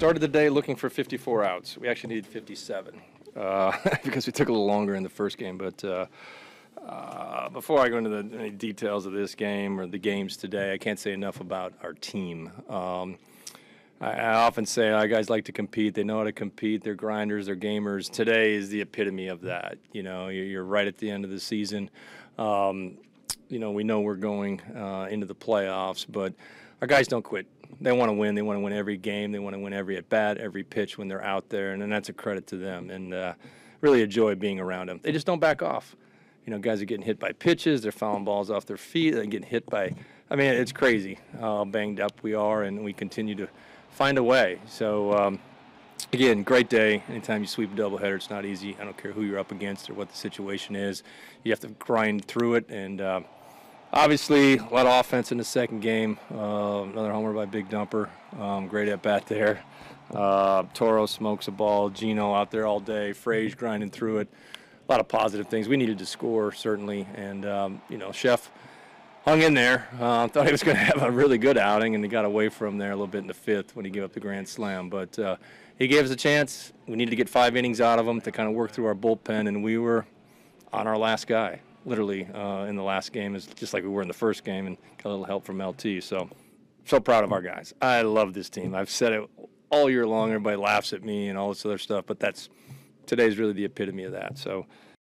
Started the day looking for 54 outs. We actually needed 57 because we took a little longer in the first game. But before I go into any details of this game or the games today, I can't say enough about our team. I often say our guys like to compete. They know how to compete. They're grinders. They're gamers. Today is the epitome of that. You know, you're right at the end of the season. You know we're going into the playoffs, but our guys don't quit. They want to win. They want to win every game. They want to win every at-bat, every pitch when they're out there, and that's a credit to them and really a joy being around them. They just don't back off. You know, guys are getting hit by pitches. They're fouling balls off their feet. They're getting hit by – I mean, it's crazy how banged up we are, and we continue to find a way. So, again, great day. Anytime you sweep a doubleheader, it's not easy. I don't care who you're up against or what the situation is. You have to grind through it, and obviously, a lot of offense in the second game. Another homer by Big Dumper. Great at-bat there. Toro smokes a ball. Gino out there all day. Frazier grinding through it. A lot of positive things. We needed to score, certainly. And, you know, Chef hung in there. Thought he was going to have a really good outing, and he got away from there a little bit in the fifth when he gave up the grand slam. But he gave us a chance. We needed to get 5 innings out of him to kind of work through our bullpen, and we were on our last guy. Literally in the last game is just like we were in the first game, and got a little help from LT. So proud of our guys. I love this team. I've said it all year long. Everybody laughs at me and all this other stuff, but today's really the epitome of that. So.